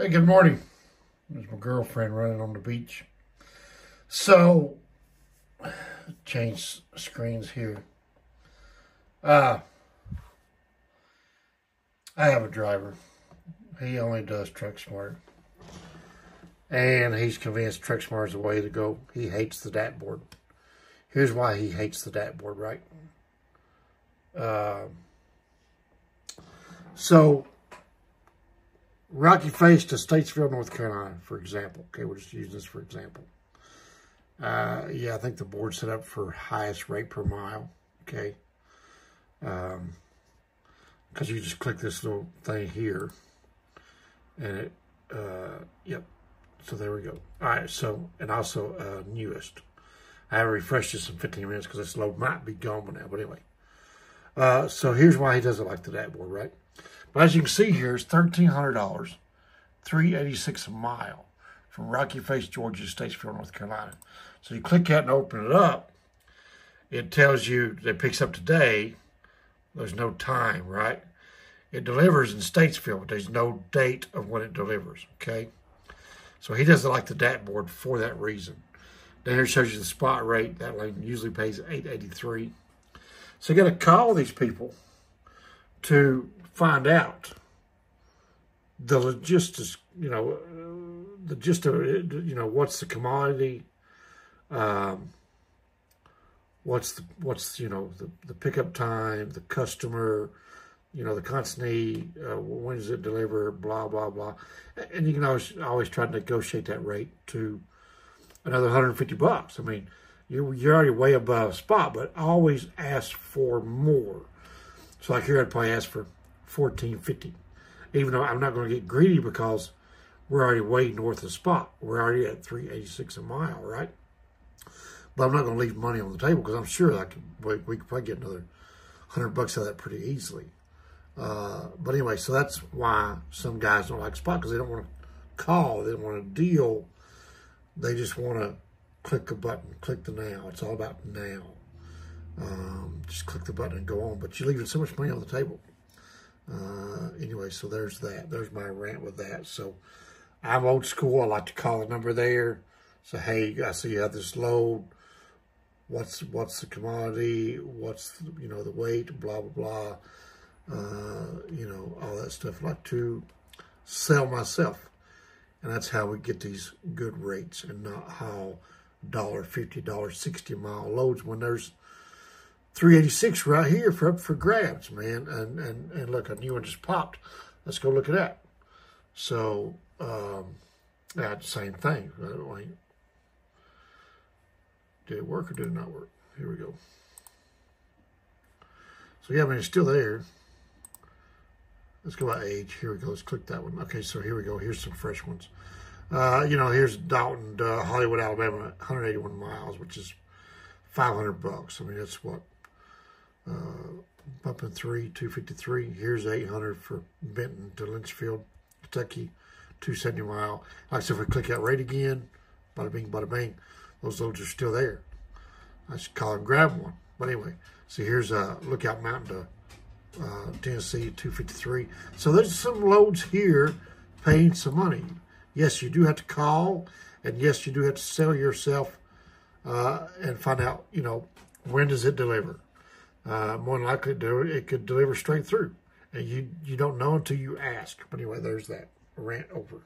Hey, good morning. There's my girlfriend running on the beach. So, change screens here. I have a driver. He only does Truck Smart. And he's convinced Truck Smart is the way to go. He hates the DAT board. Here's why he hates the DAT board, right? So, Rocky Face to Statesville, North Carolina, for example. Okay, we'll just use this for example. Yeah, I think the board's set up for highest rate per mile, okay? Because you just click this little thing here, and it, yep. So there we go. All right, so, and also newest. I haven't refreshed this in 15 minutes because this load might be gone by now, but anyway. So here's why he doesn't like the DAT board, right? But as you can see here, it's $1,300, $386 a mile from Rocky Face, Georgia, to Statesville, North Carolina. So you click that and open it up. It tells you that it picks up today. There's no time, right? It delivers in Statesville, but there's no date of when it delivers, okay? So he doesn't like the DAT board for that reason. Then here it shows you the spot rate. That lane usually pays $883. So you got to call these people to find out the logistics, you know, the gist of it, you know, what's the commodity, what's, you know, the pickup time, the customer, you know, the consignee, when does it deliver, blah, blah, blah. And you can always try to negotiate that rate to another $150. I mean, you're already way above spot, but always ask for more. So like here, I'd probably ask for $14.50, even though I'm not going to get greedy because we're already way north of spot. We're already at $386 a mile, right? But I'm not going to leave money on the table because I'm sure I could, we could probably get another $100 out of that pretty easily. But anyway, so that's why some guys don't like spot, because they don't want to call. They don't want to deal. They just want to click a button, click the now. It's all about now. Just click the button and go on. But you're leaving so much money on the table. Anyway, so there's that. There's my rant with that. So I'm old school. I like to call a number there. So, hey, I see you have this load. What's the commodity? What's, you know, the weight? Blah, blah, blah. You know, all that stuff. I like to sell myself. And that's how we get these good rates, and not how $1.50, $1.60 mile loads when there's $386 right here for up for grabs, man. And look, a new one just popped. Let's go look at that. So that same thing. Did it work or did it not work? Here we go. So yeah, I mean, it's still there. Let's go by age. Here we go. Let's click that one. Okay, so here we go. Here's some fresh ones. You know, here's Dalton, Hollywood, Alabama, 181 miles, which is $500. I mean, that's what, bumping 253. Here's 800 for Benton to Lynchfield, Kentucky, 270 mile. Like I said, if we click that rate again, bada bing, bada bang, those loads are still there. I should call and grab one. But anyway, so here's Lookout Mountain to Tennessee, 253. So there's some loads here paying some money. Yes, you do have to call, and yes, you do have to sell yourself and find out, you know, when does it deliver? More than likely, it could deliver straight through. And you don't know until you ask. But anyway, there's that rant over.